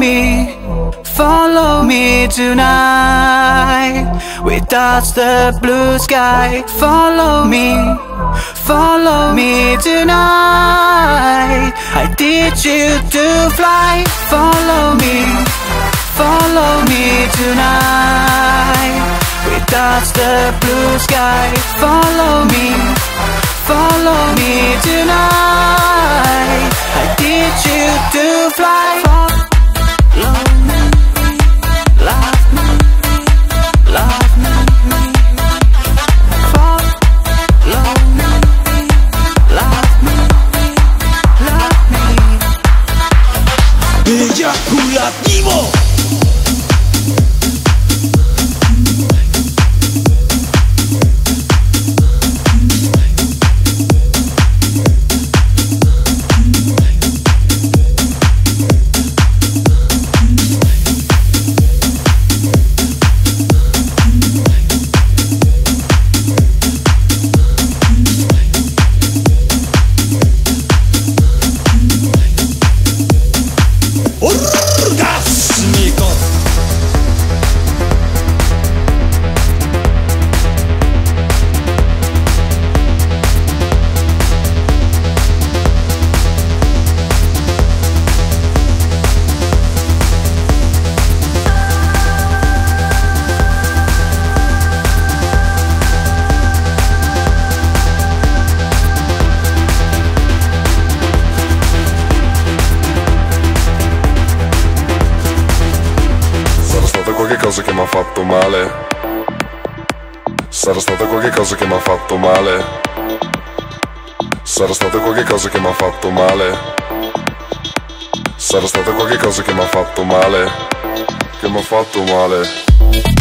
me, follow me tonight. We touch the blue sky. Follow me tonight. I teach you to fly. Follow me tonight. We touch the blue sky. Follow me tonight. I teach you to fly. Ejaculativo. Qualcosa che mi ha fatto male, sarà stata qualche cosa che mi ha fatto male, sarà stata qualche cosa che mi ha fatto male, sarà stata qualche cosa che mi ha fatto male, che mi ha fatto male.